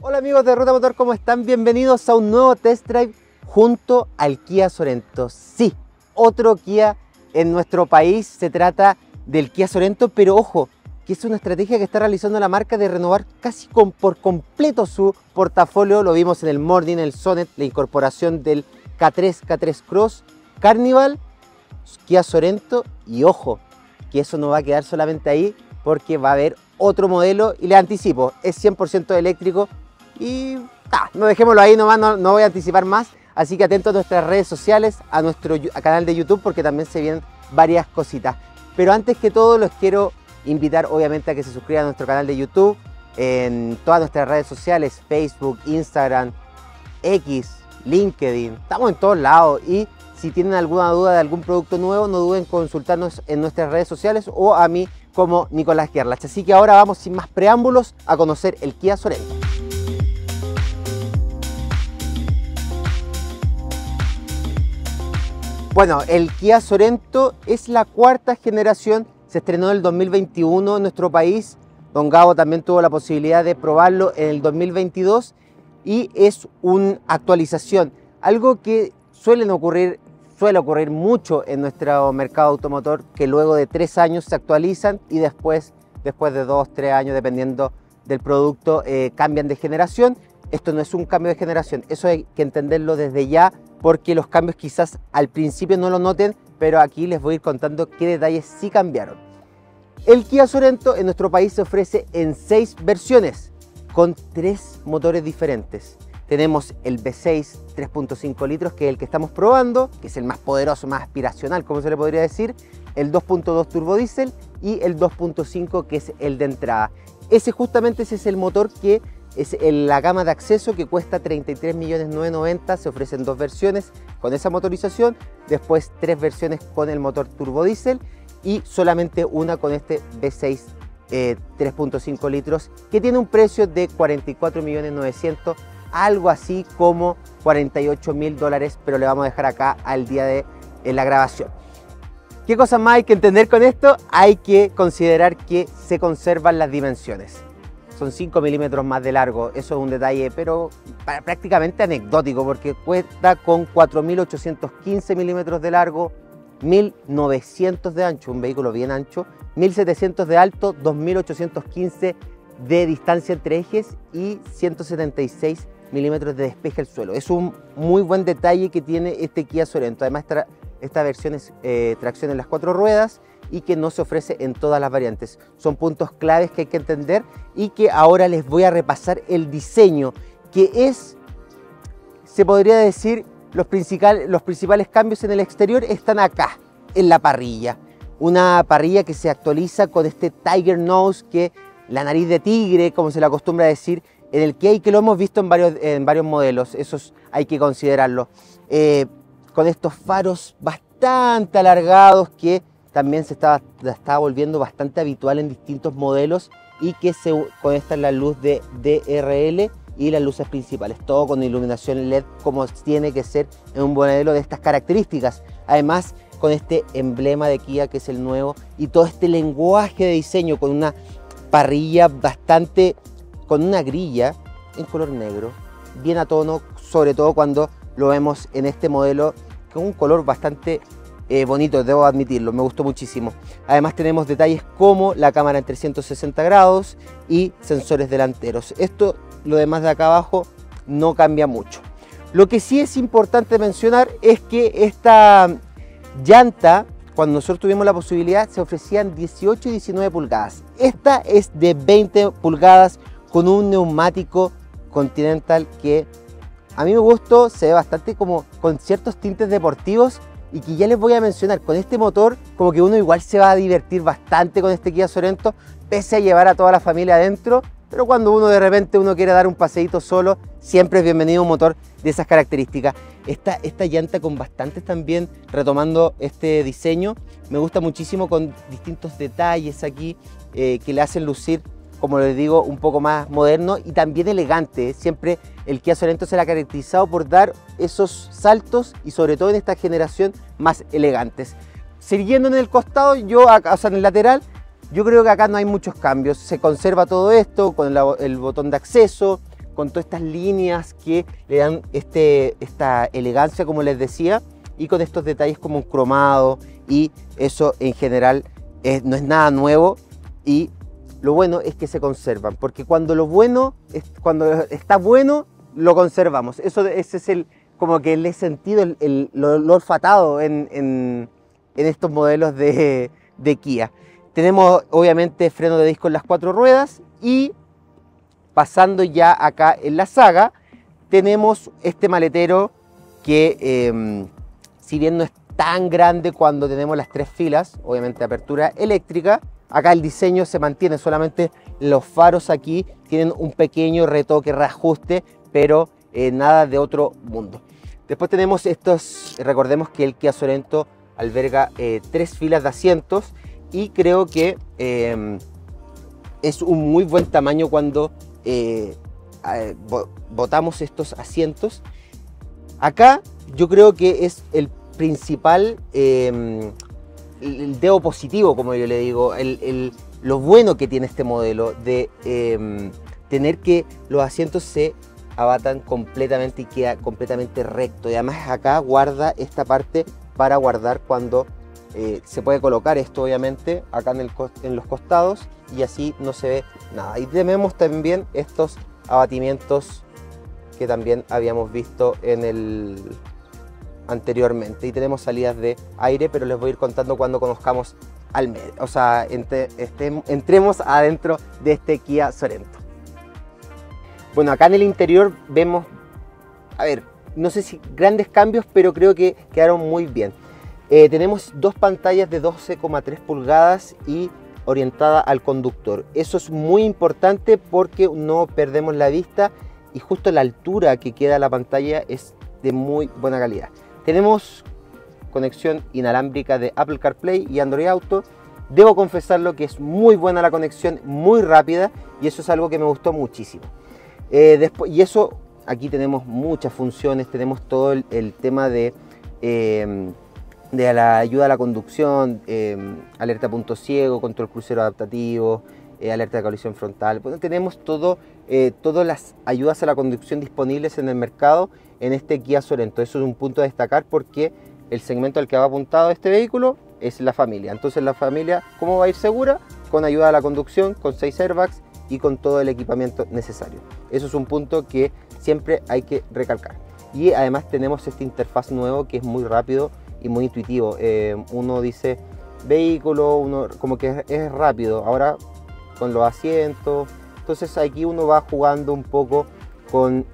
Hola amigos de Ruta Motor, ¿cómo están? Bienvenidos a un nuevo test drive junto al Kia Sorento. Sí, otro Kia en nuestro país. Se trata del Kia Sorento, pero ojo, que es una estrategia que está realizando la marca de renovar casi por completo su portafolio. Lo vimos en el Morning, el Sonet, la incorporación del K3, K3 Cross, Carnival, Kia Sorento y ojo, que eso no va a quedar solamente ahí porque va a haber otro modelo y les anticipo, es 100% eléctrico. Y no dejémoslo ahí nomás, no voy a anticipar más. Así que atentos a nuestras redes sociales, a nuestro canal de YouTube, porque también se vienen varias cositas. Pero antes que todo los quiero invitar obviamente a que se suscriban a nuestro canal de YouTube, en todas nuestras redes sociales, Facebook, Instagram, X, LinkedIn, estamos en todos lados. Y si tienen alguna duda de algún producto nuevo, no duden en consultarnos en nuestras redes sociales o a mí como Nicolás Gerlach. Así que ahora vamos sin más preámbulos a conocer el Kia Sorento. Bueno, el Kia Sorento es la cuarta generación, se estrenó en el 2021 en nuestro país. Don Gabo también tuvo la posibilidad de probarlo en el 2022 y es una actualización, algo que suele ocurrir mucho en nuestro mercado automotor, que luego de 3 años se actualizan y después de 2 o 3 años, dependiendo del producto, cambian de generación. Esto no es un cambio de generación, eso hay que entenderlo desde ya, porque los cambios quizás al principio no lo noten, pero aquí les voy a ir contando qué detalles sí cambiaron. El Kia Sorento en nuestro país se ofrece en 6 versiones, con 3 motores diferentes. Tenemos el V6 3.5 litros, que es el que estamos probando, que es el más poderoso, más aspiracional, como se le podría decir, el 2.2 turbodiesel y el 2.5, que es el de entrada. Ese es el motor que es en la gama de acceso, que cuesta 33.990.000, se ofrecen 2 versiones con esa motorización, después 3 versiones con el motor turbodiesel y solamente una con este V6 3.5 litros, que tiene un precio de 44.900.000, algo así como $48.000, pero le vamos a dejar acá al día de la grabación. ¿Qué cosas más hay que entender con esto? Hay que considerar que se conservan las dimensiones. Son 5 milímetros más de largo, eso es un detalle, pero prácticamente anecdótico, porque cuenta con 4.815 milímetros de largo, 1.900 de ancho, un vehículo bien ancho, 1.700 de alto, 2.815 de distancia entre ejes y 176 milímetros de despeje al suelo. Es un muy buen detalle que tiene este Kia Sorento. Además, esta versión es tracción en las 4 ruedas. Y que no se ofrece en todas las variantes. Son puntos claves que hay que entender y que ahora les voy a repasar el diseño, que es, se podría decir, los principales cambios en el exterior están acá, en la parrilla. Una parrilla que se actualiza con este Tiger Nose, que la nariz de tigre, como se le acostumbra a decir, en el Kia, que lo hemos visto en varios modelos, esos hay que considerarlo. Con estos faros bastante alargados que también se está volviendo bastante habitual en distintos modelos y que se conecta la luz de DRL y las luces principales, todo con iluminación LED como tiene que ser en un modelo de estas características. Además, con este emblema de Kia, que es el nuevo, y todo este lenguaje de diseño con una parrilla bastante, con una grilla en color negro, bien a tono, sobre todo cuando lo vemos en este modelo, con un color bastante bonito, debo admitirlo, me gustó muchísimo. Además tenemos detalles como la cámara en 360 grados y sensores delanteros. Esto, lo demás de acá abajo, no cambia mucho. Lo que sí es importante mencionar es que esta llanta, cuando nosotros tuvimos la posibilidad, se ofrecían 18 y 19 pulgadas. Esta es de 20 pulgadas con un neumático Continental que a mí me gustó, se ve bastante como con ciertos tintes deportivos. Y que ya les voy a mencionar, con este motor como que uno igual se va a divertir bastante con este Kia Sorento, pese a llevar a toda la familia adentro, pero cuando uno de repente quiere dar un paseíto solo, siempre es bienvenido un motor de esas características. Esta llanta con bastantes también, retomando este diseño, me gusta muchísimo, con distintos detalles aquí que le hacen lucir, como les digo, un poco más moderno y también elegante. Siempre el Kia Sorento se le ha caracterizado por dar esos saltos y sobre todo en esta generación más elegantes. Siguiendo en el costado, o sea, en el lateral, yo creo que acá no hay muchos cambios. Se conserva todo esto con el botón de acceso, con todas estas líneas que le dan esta elegancia, como les decía, y con estos detalles como un cromado, y eso en general no es nada nuevo, y lo bueno es que se conservan, porque cuando está bueno lo conservamos. Ese es el, como que el sentido, lo olfatado en estos modelos de Kia. Tenemos obviamente freno de disco en las 4 ruedas, y pasando ya acá en la saga tenemos este maletero que si bien no es tan grande cuando tenemos las 3 filas, obviamente apertura eléctrica, acá el diseño se mantiene, solamente los faros aquí tienen un pequeño retoque, reajuste, pero nada de otro mundo. Después tenemos estos, recordemos que el Kia Sorento alberga 3 filas de asientos, y creo que es un muy buen tamaño cuando botamos estos asientos. Acá yo creo que es el principal el dedo positivo, como yo le digo, lo bueno que tiene este modelo de tener que los asientos se abatan completamente y queda completamente recto, y además acá guarda esta parte para guardar cuando se puede colocar esto, obviamente, acá en los costados, y así no se ve nada. Y tenemos también estos abatimientos que también habíamos visto anteriormente, y tenemos salidas de aire, pero les voy a ir contando cuando conozcamos al medio, o sea, entremos adentro de este Kia Sorento. Bueno, acá en el interior vemos, a ver, no sé si grandes cambios, pero creo que quedaron muy bien. Tenemos 2 pantallas de 12,3 pulgadas y orientada al conductor. Eso es muy importante porque no perdemos la vista, y justo la altura que queda la pantalla es de muy buena calidad. Tenemos conexión inalámbrica de Apple CarPlay y Android Auto. Debo confesarlo que es muy buena la conexión, muy rápida, y eso es algo que me gustó muchísimo. Aquí tenemos muchas funciones, tenemos todo el tema de la ayuda a la conducción, alerta punto ciego, control crucero adaptativo, alerta de colisión frontal. Bueno, tenemos todas las ayudas a la conducción disponibles en el mercado en este Kia Sorento. Eso es un punto a destacar, porque el segmento al que va apuntado este vehículo es la familia. Entonces la familia, ¿cómo va a ir segura? Con ayuda a la conducción, con 6 airbags y con todo el equipamiento necesario. Eso es un punto que siempre hay que recalcar. Y además tenemos esta interfaz nueva que es muy rápido y muy intuitivo. Uno dice vehículo, uno como que es rápido, ahora con los asientos. Entonces aquí uno va jugando un poco con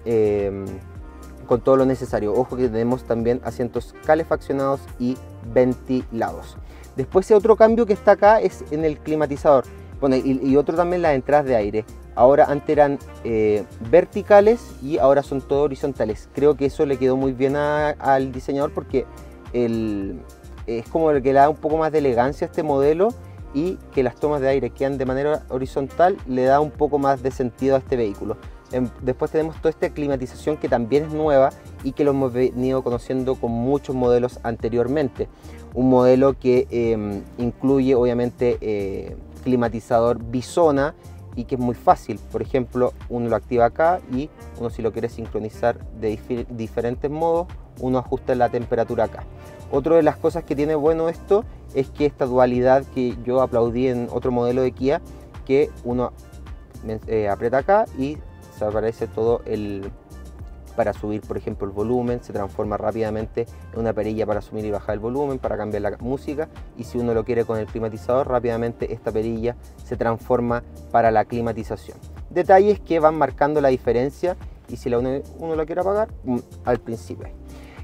todo lo necesario. Ojo que tenemos también asientos calefaccionados y ventilados. Después otro cambio que está acá es en el climatizador. Bueno, y otro también, las entradas de aire. Ahora, antes eran verticales y ahora son todo horizontales. Creo que eso le quedó muy bien al diseñador, porque es como el que le da un poco más de elegancia a este modelo, y que las tomas de aire quedan de manera horizontal le da un poco más de sentido a este vehículo. Después tenemos toda esta climatización que también es nueva y que lo hemos venido conociendo con muchos modelos anteriormente. Un modelo que incluye obviamente climatizador bisona, y que es muy fácil. Por ejemplo, uno lo activa acá, y uno, si lo quiere sincronizar de diferentes modos, uno ajusta la temperatura acá. Otra de las cosas que tiene bueno esto es que esta dualidad que yo aplaudí en otro modelo de Kia, que uno aprieta acá y se aparece todo para subir, por ejemplo, el volumen, se transforma rápidamente en una perilla para subir y bajar el volumen, para cambiar la música, y si uno lo quiere con el climatizador, rápidamente esta perilla se transforma para la climatización. Detalles que van marcando la diferencia, y si uno lo quiere apagar, al principio.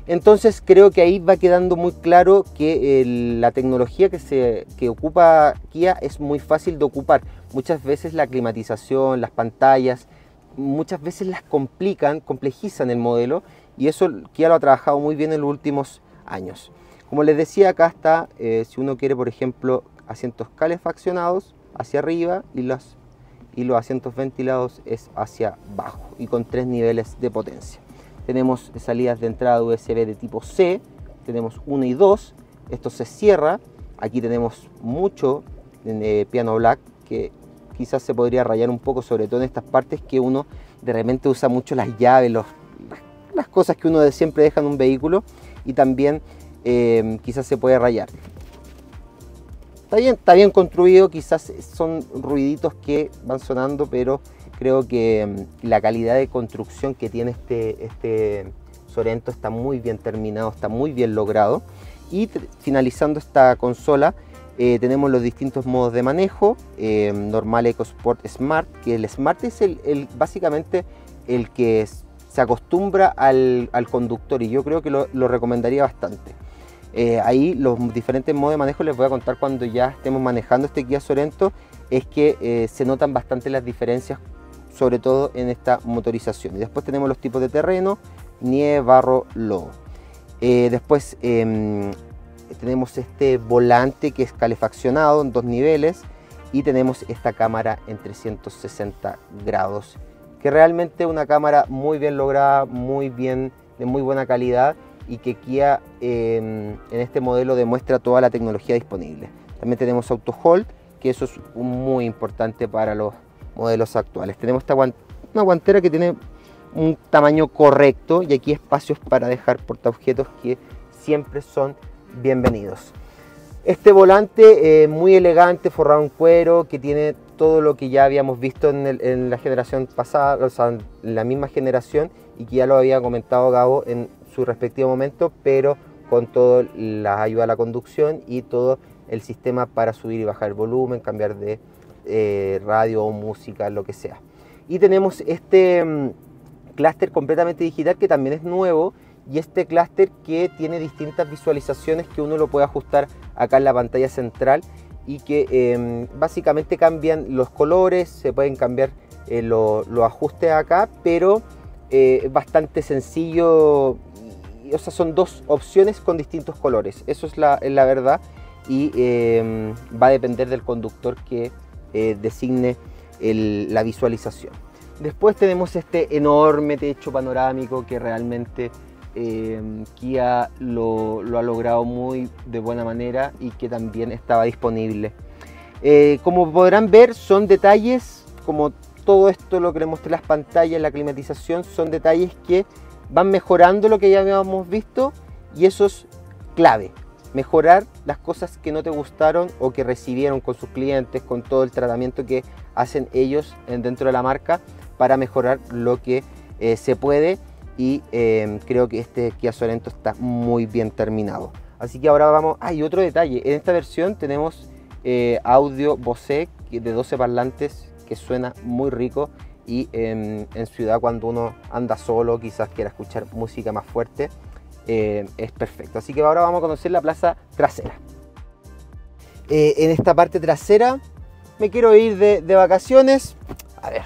Entonces creo que ahí va quedando muy claro que la tecnología que ocupa Kia es muy fácil de ocupar. Muchas veces la climatización, las pantallas, muchas veces las complejizan el modelo, y eso Kia lo ha trabajado muy bien en los últimos años. Como les decía, acá está, si uno quiere, por ejemplo, asientos calefaccionados hacia arriba, y los asientos ventilados es hacia abajo, y con 3 niveles de potencia. Tenemos salidas de entrada USB de tipo C, tenemos 1 y 2, esto se cierra. Aquí tenemos mucho piano black, que quizás se podría rayar un poco, sobre todo en estas partes que uno de repente usa mucho las llaves, las cosas que uno siempre deja en un vehículo, y también quizás se puede rayar. Está bien construido, quizás son ruiditos que van sonando, pero creo que la calidad de construcción que tiene este Sorento está muy bien terminado, está muy bien logrado. Y finalizando esta consola, tenemos los distintos modos de manejo, normal, EcoSport, Smart, que el Smart es básicamente el que se acostumbra al conductor, y yo creo que lo recomendaría bastante. Ahí los diferentes modos de manejo, les voy a contar cuando ya estemos manejando este Kia Sorento, es que se notan bastante las diferencias, sobre todo en esta motorización. Y después tenemos los tipos de terreno: nieve, barro, lodo. Después tenemos este volante que es calefaccionado en 2 niveles, y tenemos esta cámara en 360 grados, que realmente es una cámara muy bien lograda, muy bien, de muy buena calidad, y que Kia en este modelo demuestra toda la tecnología disponible. También tenemos Auto Hold, que eso es muy importante para los modelos actuales. Tenemos una guantera que tiene un tamaño correcto, y aquí espacios para dejar portaobjetos que siempre son bienvenidos. Este volante muy elegante, forrado en cuero, que tiene todo lo que ya habíamos visto en la generación pasada, o sea, en la misma generación, y que ya lo había comentado Gabo en su respectivo momento, pero con toda la ayuda a la conducción y todo el sistema para subir y bajar el volumen, cambiar de radio o música, lo que sea. Y tenemos este clúster completamente digital, que también es nuevo, y este clúster que tiene distintas visualizaciones que uno lo puede ajustar acá en la pantalla central, y que básicamente cambian los colores, se pueden cambiar los ajustes acá, pero bastante sencillo. O sea, son 2 opciones con distintos colores, eso es la verdad, y va a depender del conductor que designe la visualización. Después tenemos este enorme techo panorámico, que realmente Kia lo ha logrado muy de buena manera, y que también estaba disponible. Como podrán ver, son detalles, como todo esto lo que les mostré, las pantallas, la climatización, son detalles que van mejorando lo que ya habíamos visto, y eso es clave, mejorar las cosas que no te gustaron o que recibieron con sus clientes, con todo el tratamiento que hacen ellos dentro de la marca para mejorar lo que se puede, y creo que este Kia Sorento está muy bien terminado. Así que ahora vamos, hay otro detalle, en esta versión tenemos audio Bose de 12 parlantes que suena muy rico, y en ciudad, cuando uno anda solo, quizás quiera escuchar música más fuerte, es perfecto. Así que ahora vamos a conocer la plaza trasera. En esta parte trasera me quiero ir de vacaciones. A ver,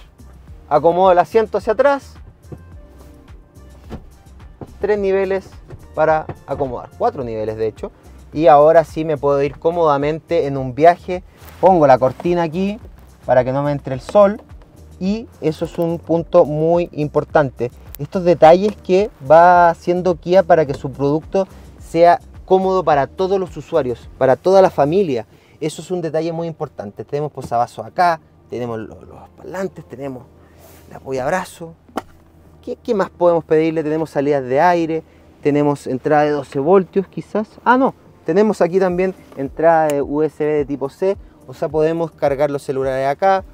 acomodo el asiento hacia atrás, 3 niveles para acomodar, 4 niveles de hecho, y ahora sí me puedo ir cómodamente en un viaje. Pongo la cortina aquí para que no me entre el sol, y eso es un punto muy importante, estos detalles que va haciendo Kia para que su producto sea cómodo para todos los usuarios, para toda la familia. Eso es un detalle muy importante. Tenemos posavasos acá, tenemos los parlantes, tenemos el apoyabrazo. ¿Qué más podemos pedirle? Tenemos salidas de aire, tenemos entrada de 12 voltios quizás. Ah, no, tenemos aquí también entrada de USB de tipo C, o sea, podemos cargar los celulares acá.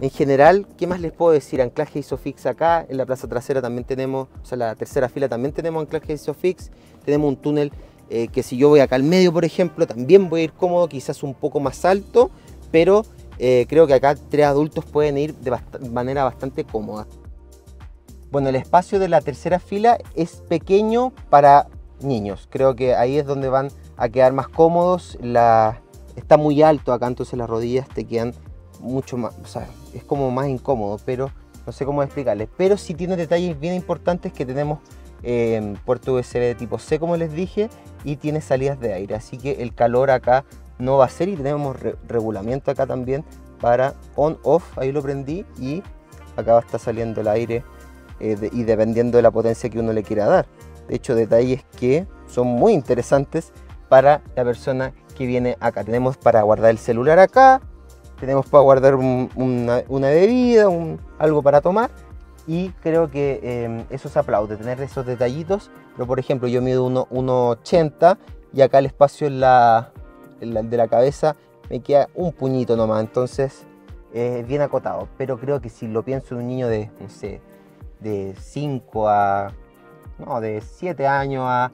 En general, ¿qué más les puedo decir? Anclaje Isofix acá, en la plaza trasera también tenemos, o sea, la tercera fila también tenemos anclaje Isofix. Tenemos un túnel que si yo voy acá al medio, por ejemplo, también voy a ir cómodo, quizás un poco más alto, pero creo que acá 3 adultos pueden ir de manera bastante cómoda. Bueno, el espacio de la tercera fila es pequeño para niños, creo que ahí es donde van a quedar más cómodos. Está muy alto acá, entonces las rodillas te quedan mucho más, o sea, es como más incómodo, pero no sé cómo explicarles. Pero sí tiene detalles bien importantes, que tenemos puerto USB de tipo C, como les dije, y tiene salidas de aire, así que el calor acá no va a ser, y tenemos regulamiento acá también para on-off, ahí lo prendí, y acá va a estar saliendo el aire, y dependiendo de la potencia que uno le quiera dar. De hecho, detalles que son muy interesantes para la persona que viene acá. Tenemos para guardar el celular acá, tenemos para guardar una bebida, algo para tomar. Y creo que eso se aplaude, tener esos detallitos. Pero por ejemplo, yo mido 1,80 y acá el espacio de la cabeza me queda un puñito nomás. Entonces, bien acotado. Pero creo que si lo pienso un niño de, no sé, de 5 a... No, de 7 años a...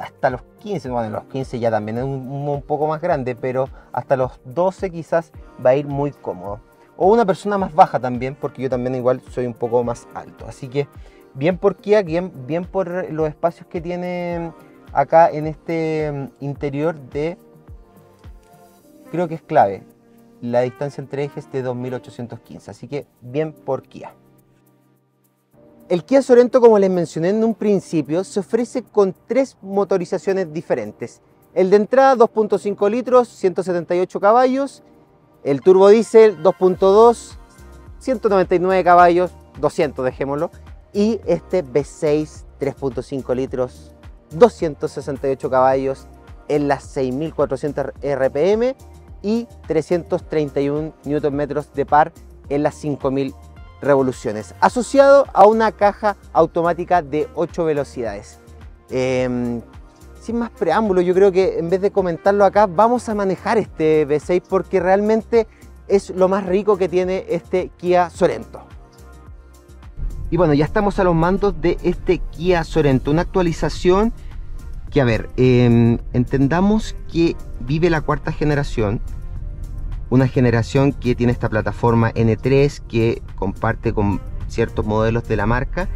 hasta los 15, bueno, los 15 ya también es un poco más grande, pero hasta los 12 quizás va a ir muy cómodo. O una persona más baja también, porque yo también igual soy un poco más alto. Así que bien por Kia, bien por los espacios que tiene acá en este interior de... Creo que es clave, la distancia entre ejes de 2815, así que bien por Kia. El Kia Sorento, como les mencioné en un principio, se ofrece con 3 motorizaciones diferentes. El de entrada, 2.5 litros, 178 caballos. El turbo diésel, 2.2, 199 caballos, 200 dejémoslo. Y este V6, 3.5 litros, 268 caballos en las 6.400 RPM y 331 Nm de par en las 5.000 revoluciones, asociado a una caja automática de 8 velocidades. Sin más preámbulo, yo creo que en vez de comentarlo acá, vamos a manejar este V6 porque realmente es lo más rico que tiene este Kia Sorento. Y bueno, ya estamos a los mandos de este Kia Sorento, una actualización que, a ver, entendamos que vive la 4ª generación. Una generación que tiene esta plataforma N3 que comparte con ciertos modelos de la marca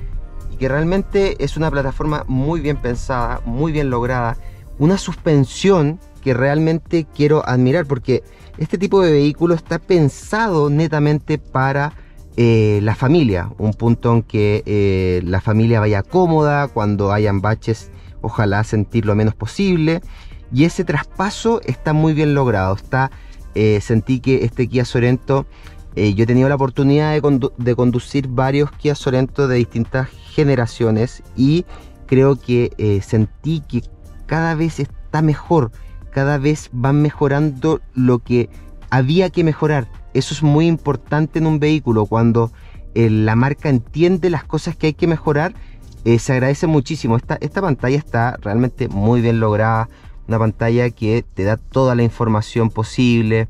y que realmente es una plataforma muy bien pensada, muy bien lograda. Una suspensión que realmente quiero admirar porque este tipo de vehículo está pensado netamente para la familia. Un punto en que la familia vaya cómoda, cuando hayan baches ojalá sentir lo menos posible. Y ese traspaso está muy bien logrado, está... sentí que este Kia Sorento, yo he tenido la oportunidad de conducir varios Kia Sorento de distintas generaciones y creo que sentí que cada vez está mejor, cada vez van mejorando lo que había que mejorar. Eso es muy importante en un vehículo, cuando la marca entiende las cosas que hay que mejorar, se agradece muchísimo. Esta pantalla está realmente muy bien lograda. Una pantalla que te da toda la información posible,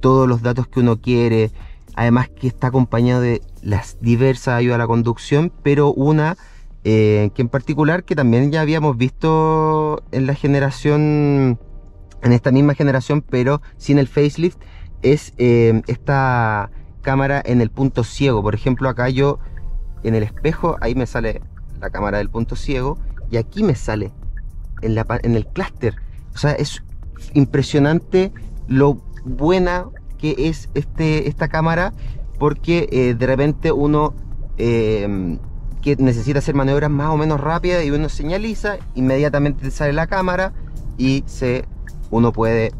todos los datos que uno quiere, además que está acompañado de las diversas ayudas a la conducción, pero una que en particular que también ya habíamos visto en la generación, en esta misma generación, pero sin el facelift, es esta cámara en el punto ciego. Por ejemplo, acá yo en el espejo, ahí me sale la cámara del punto ciego y aquí me sale en el clúster. O sea, es impresionante lo buena que es esta cámara, porque de repente uno que necesita hacer maniobras más o menos rápidas y uno señaliza, inmediatamente sale la cámara y uno puede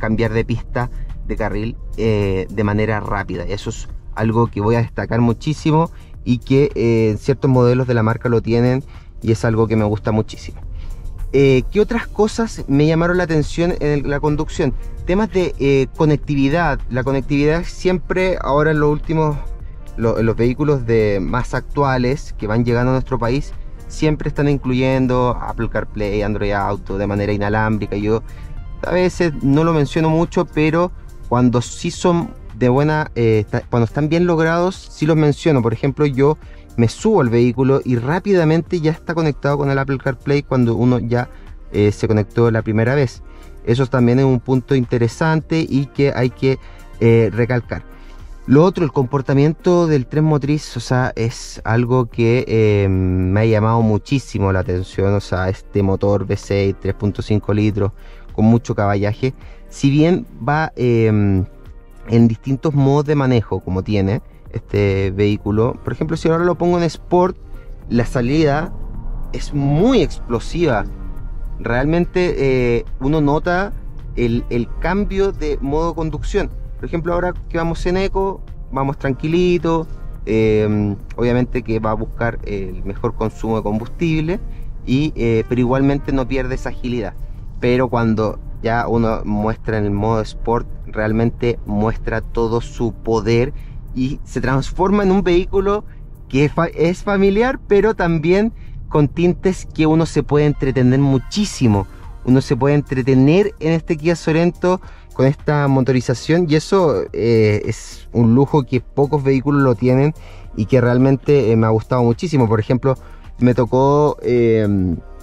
cambiar de pista, de carril, de manera rápida. Eso es algo que voy a destacar muchísimo y que ciertos modelos de la marca lo tienen y es algo que me gusta muchísimo. ¿Qué otras cosas me llamaron la atención en la conducción? Temas de conectividad. La conectividad siempre, ahora en los vehículos más actuales que van llegando a nuestro país, siempre están incluyendo Apple CarPlay, Android Auto de manera inalámbrica. Yo a veces no lo menciono mucho, pero cuando sí son de buena, cuando están bien logrados, sí los menciono. Por ejemplo, yo me subo al vehículo y rápidamente ya está conectado con el Apple CarPlay cuando uno ya se conectó la primera vez. Eso también es un punto interesante y que hay que recalcar. Lo otro, el comportamiento del tren motriz, o sea, es algo que me ha llamado muchísimo la atención. O sea, este motor V6 3.5 litros con mucho caballaje, si bien va en distintos modos de manejo como tiene este vehículo. Por ejemplo, si ahora lo pongo en Sport, la salida es muy explosiva. Realmente uno nota el cambio de modo de conducción. Por ejemplo, ahora que vamos en Eco, vamos tranquilito. Obviamente que va a buscar el mejor consumo de combustible, pero igualmente no pierde esa agilidad. Pero cuando ya uno muestra en el modo Sport, realmente muestra todo su poder y se transforma en un vehículo que es familiar, pero también con tintes que uno se puede entretener muchísimo. Uno se puede entretener en este Kia Sorento con esta motorización, y eso es un lujo que pocos vehículos lo tienen y que realmente me ha gustado muchísimo. Por ejemplo, me tocó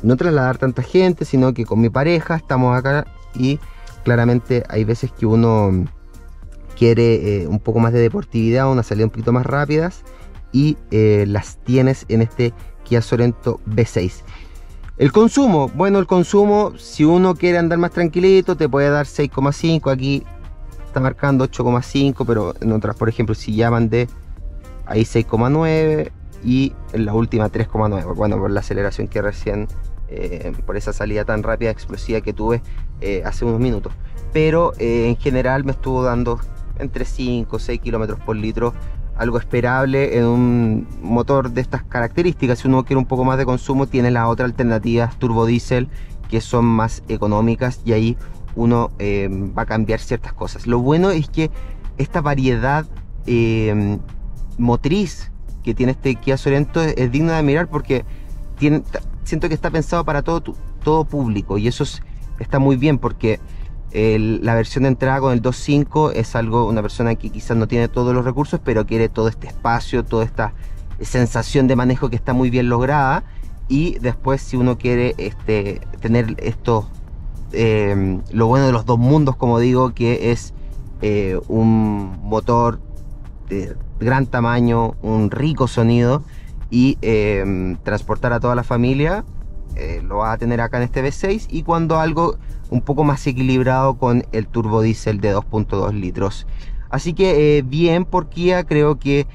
no trasladar tanta gente, sino que con mi pareja estamos acá, y claramente hay veces que uno quiere un poco más de deportividad, una salida un poquito más rápidas, y las tienes en este Kia Sorento V6. El consumo, bueno, el consumo, si uno quiere andar más tranquilito, te puede dar 6,5, aquí está marcando 8,5, pero en otras, por ejemplo, si ya mandé ahí 6,9 y en la última 3,9, bueno, por la aceleración que recién, por esa salida tan rápida, explosiva que tuve hace unos minutos. Pero en general me estuvo dando entre 5 o 6 kilómetros por litro, algo esperable en un motor de estas características. Si uno quiere un poco más de consumo, tiene las otras alternativas turbodiesel, que son más económicas, y ahí uno va a cambiar ciertas cosas. Lo bueno es que esta variedad motriz que tiene este Kia Sorento es digna de mirar, porque tiene, siento que está pensado para todo público, y eso está muy bien, porque la versión de entrada con el 2.5 es algo, una persona que quizás no tiene todos los recursos, pero quiere todo este espacio, toda esta sensación de manejo que está muy bien lograda. Y después, si uno quiere tener esto, lo bueno de los dos mundos, como digo, que es un motor de gran tamaño, un rico sonido, y transportar a toda la familia, lo vas a tener acá en este V6. Y cuando algo un poco más equilibrado con el turbo diésel de 2.2 litros. Así que bien por Kia, creo que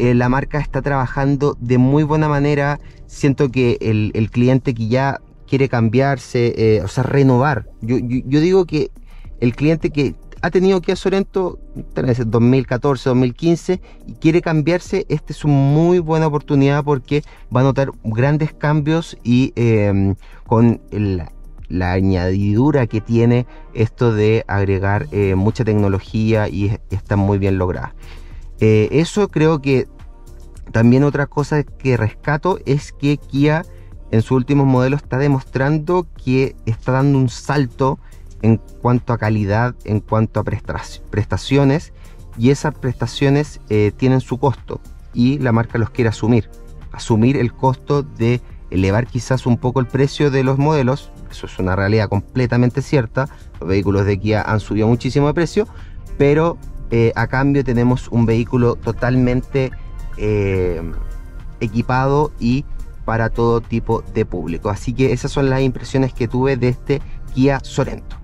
la marca está trabajando de muy buena manera. Siento que el cliente que ya quiere cambiarse, o sea, renovar. Yo digo que el cliente que ha tenido Kia Sorento desde 2014, 2015 y quiere cambiarse, esta es una muy buena oportunidad, porque va a notar grandes cambios, y con la añadidura que tiene esto de agregar mucha tecnología, y está muy bien lograda. Eso creo que también otra cosa que rescato es que Kia en sus últimos modelos está demostrando que está dando un salto en cuanto a calidad, en cuanto a prestaciones, y esas prestaciones tienen su costo, y la marca los quiere asumir el costo de elevar quizás un poco el precio de los modelos. Eso es una realidad completamente cierta, los vehículos de Kia han subido muchísimo de precio, pero a cambio tenemos un vehículo totalmente equipado y para todo tipo de público. Así que esas son las impresiones que tuve de este Kia Sorento.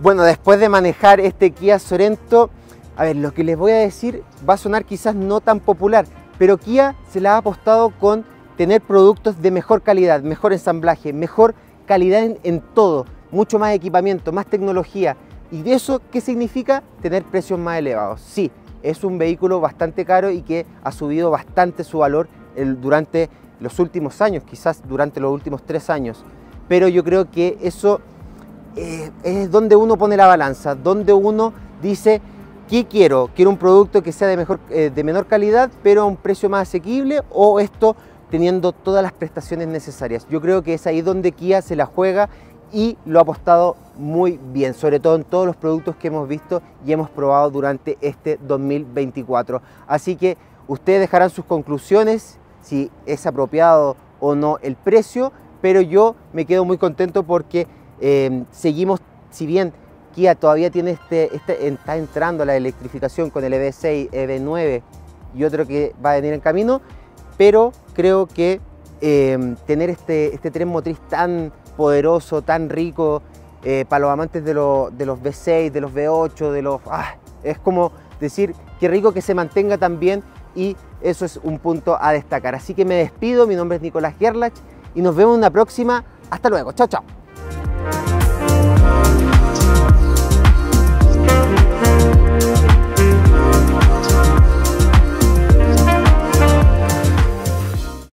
Bueno, después de manejar este Kia Sorento, a ver, lo que les voy a decir va a sonar quizás no tan popular, pero Kia se la ha apostado con tener productos de mejor calidad, mejor ensamblaje, mejor calidad en todo, mucho más equipamiento, más tecnología. ¿Y de eso qué significa? Tener precios más elevados. Sí, es un vehículo bastante caro y que ha subido bastante su valor durante los últimos años, quizás durante los últimos 3 años. Pero yo creo que eso es donde uno pone la balanza, donde uno dice, ¿qué quiero? ¿Quiero un producto que sea de menor calidad, pero a un precio más asequible? ¿O esto teniendo todas las prestaciones necesarias? Yo creo que es ahí donde Kia se la juega y lo ha apostado muy bien, sobre todo en todos los productos que hemos visto y hemos probado durante este 2024. Así que ustedes dejarán sus conclusiones, si es apropiado o no el precio, pero yo me quedo muy contento porque seguimos, si bien Kia todavía tiene está entrando a la electrificación con el EV6, EV9 y otro que va a venir en camino, pero creo que tener este tren motriz tan poderoso, tan rico, para los amantes de los V6, de los V8, es como decir, qué rico que se mantenga también, y eso es un punto a destacar. Así que me despido, mi nombre es Nicolás Gerlach y nos vemos en una próxima. Hasta luego, chao, chao.